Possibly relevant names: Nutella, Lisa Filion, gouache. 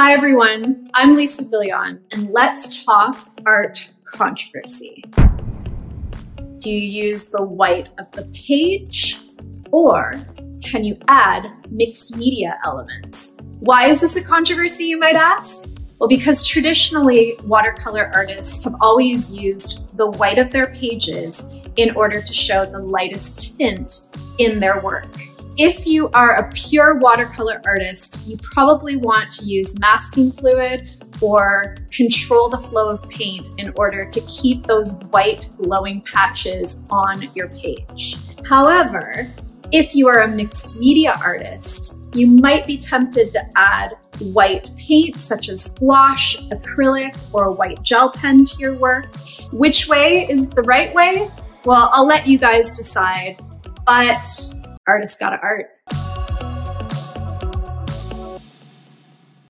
Hi everyone, I'm Lisa Filion, and let's talk art controversy. Do you use the white of the page, or can you add mixed media elements? Why is this a controversy, you might ask? Well, because traditionally watercolor artists have always used the white of their pages in order to show the lightest tint in their work. If you are a pure watercolor artist, you probably want to use masking fluid or control the flow of paint in order to keep those white glowing patches on your page. However, if you are a mixed media artist, you might be tempted to add white paint such as gouache, acrylic, or a white gel pen to your work. Which way is the right way? Well, I'll let you guys decide, but artists gotta art.